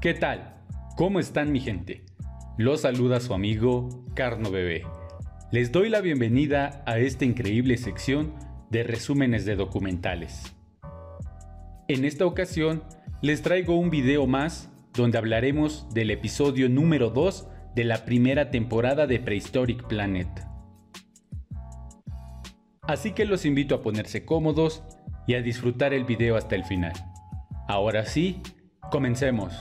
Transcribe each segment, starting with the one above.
¿Qué tal? ¿Cómo están mi gente? Los saluda su amigo Carno Bebé. Les doy la bienvenida a esta increíble sección de resúmenes de documentales. En esta ocasión les traigo un video más donde hablaremos del episodio número 2 de la primera temporada de Prehistoric Planet. Así que los invito a ponerse cómodos y a disfrutar el video hasta el final. Ahora sí, comencemos.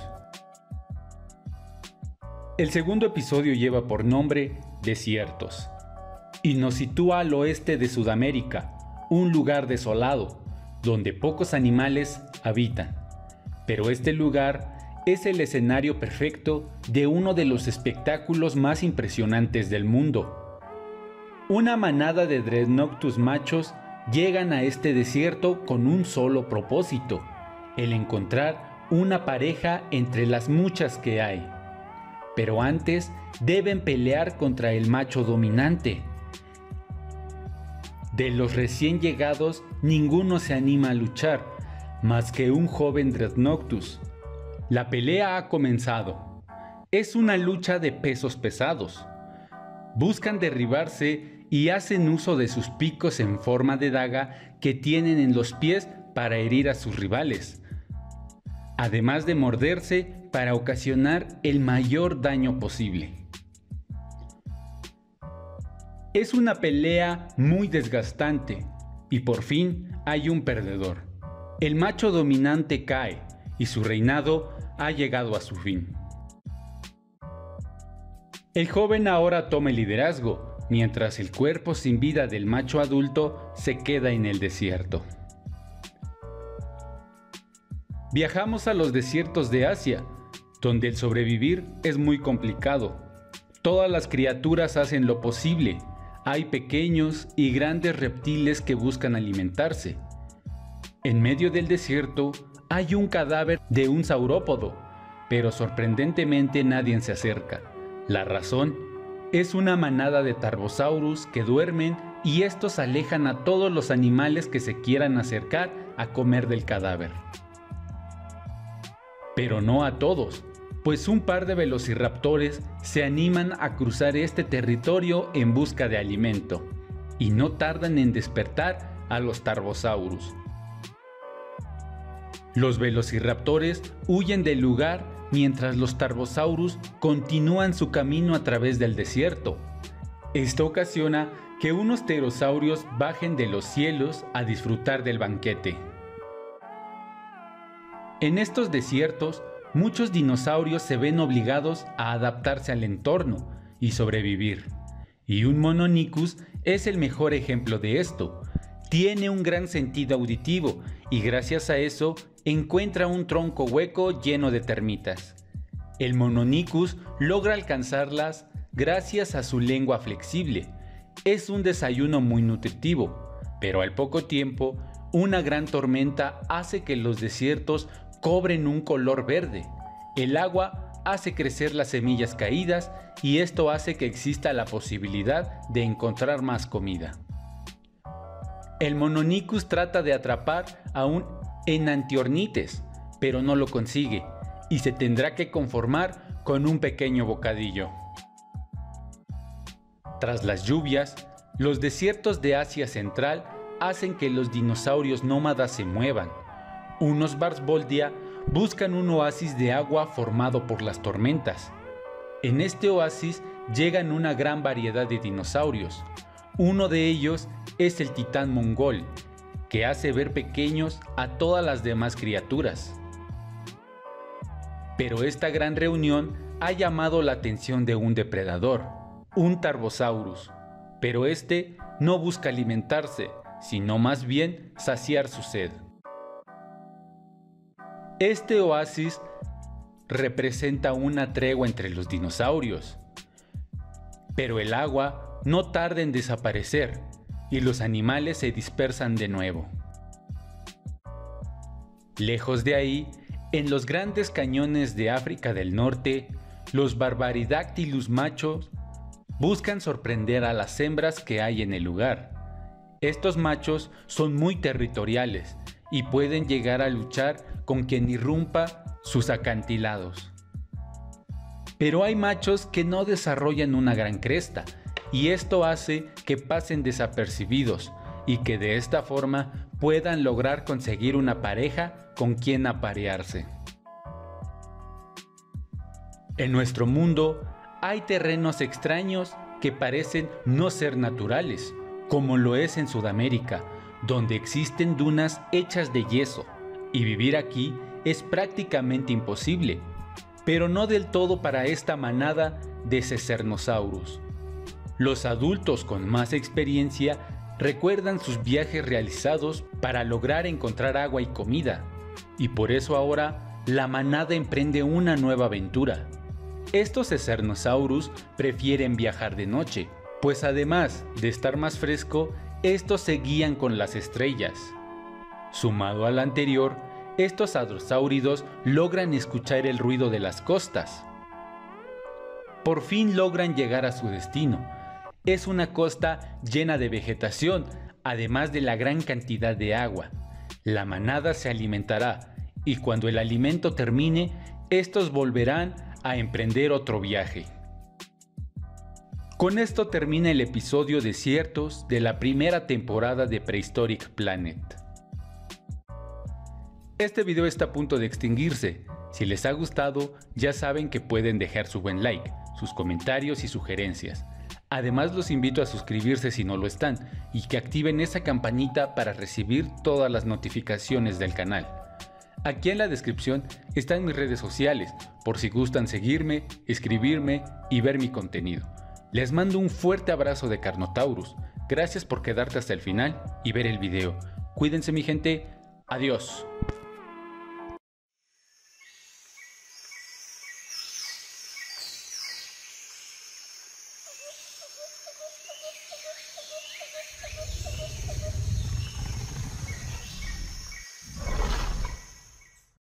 El segundo episodio lleva por nombre Desiertos y nos sitúa al oeste de Sudamérica, un lugar desolado donde pocos animales habitan, pero este lugar es el escenario perfecto de uno de los espectáculos más impresionantes del mundo. Una manada de Dreadnoughtus machos llegan a este desierto con un solo propósito, el encontrar una pareja entre las muchas que hay. Pero antes deben pelear contra el macho dominante. De los recién llegados, ninguno se anima a luchar, más que un joven Dreadnoughtus. La pelea ha comenzado. Es una lucha de pesos pesados. Buscan derribarse y hacen uso de sus picos en forma de daga que tienen en los pies para herir a sus rivales, además de morderse para ocasionar el mayor daño posible. Es una pelea muy desgastante y por fin hay un perdedor. El macho dominante cae y su reinado ha llegado a su fin. El joven ahora toma el liderazgo, mientras el cuerpo sin vida del macho adulto se queda en el desierto. Viajamos a los desiertos de Asia, donde el sobrevivir es muy complicado. Todas las criaturas hacen lo posible. Hay pequeños y grandes reptiles que buscan alimentarse. En medio del desierto hay un cadáver de un saurópodo, pero sorprendentemente nadie se acerca. La razón es una manada de Tarbosaurus que duermen y estos alejan a todos los animales que se quieran acercar a comer del cadáver. Pero no a todos, pues un par de velociraptores se animan a cruzar este territorio en busca de alimento, y no tardan en despertar a los Tarbosaurus. Los velociraptores huyen del lugar mientras los Tarbosaurus continúan su camino a través del desierto. Esto ocasiona que unos pterosaurios bajen de los cielos a disfrutar del banquete. En estos desiertos, muchos dinosaurios se ven obligados a adaptarse al entorno y sobrevivir. Y un Mononykus es el mejor ejemplo de esto. Tiene un gran sentido auditivo y gracias a eso encuentra un tronco hueco lleno de termitas. El Mononykus logra alcanzarlas gracias a su lengua flexible. Es un desayuno muy nutritivo, pero al poco tiempo una gran tormenta hace que los desiertos cobren un color verde. El agua hace crecer las semillas caídas y esto hace que exista la posibilidad de encontrar más comida. El Mononykus trata de atrapar a un enantiornites, pero no lo consigue y se tendrá que conformar con un pequeño bocadillo. Tras las lluvias, los desiertos de Asia Central hacen que los dinosaurios nómadas se muevan. Unos Barsboldia buscan un oasis de agua formado por las tormentas. En este oasis llegan una gran variedad de dinosaurios. Uno de ellos es el titán mongol, que hace ver pequeños a todas las demás criaturas. Pero esta gran reunión ha llamado la atención de un depredador, un Tarbosaurus, pero este no busca alimentarse, sino más bien saciar su sed. Este oasis representa una tregua entre los dinosaurios, pero el agua no tarda en desaparecer y los animales se dispersan de nuevo. Lejos de ahí, en los grandes cañones de África del Norte, los Barbaridactylus machos buscan sorprender a las hembras que hay en el lugar. Estos machos son muy territoriales y pueden llegar a luchar con quien irrumpa sus acantilados. Pero hay machos que no desarrollan una gran cresta, y esto hace que pasen desapercibidos y que de esta forma puedan lograr conseguir una pareja con quien aparearse. En nuestro mundo hay terrenos extraños que parecen no ser naturales, como lo es en Sudamérica, donde existen dunas hechas de yeso, y vivir aquí es prácticamente imposible, pero no del todo para esta manada de Secernosaurus. Los adultos con más experiencia recuerdan sus viajes realizados para lograr encontrar agua y comida, y por eso ahora la manada emprende una nueva aventura. Estos Secernosaurus prefieren viajar de noche, pues además de estar más fresco, estos se guían con las estrellas. Sumado al anterior, estos hadrosáuridos logran escuchar el ruido de las costas. Por fin logran llegar a su destino. Es una costa llena de vegetación, además de la gran cantidad de agua. La manada se alimentará, y cuando el alimento termine, estos volverán a emprender otro viaje. Con esto termina el episodio Desiertos de la primera temporada de Prehistoric Planet. Este video está a punto de extinguirse. Si les ha gustado, ya saben que pueden dejar su buen like, sus comentarios y sugerencias. Además, los invito a suscribirse si no lo están y que activen esa campanita para recibir todas las notificaciones del canal. Aquí en la descripción están mis redes sociales, por si gustan seguirme, escribirme y ver mi contenido. Les mando un fuerte abrazo de Carnotaurus. Gracias por quedarte hasta el final y ver el video. Cuídense mi gente. Adiós.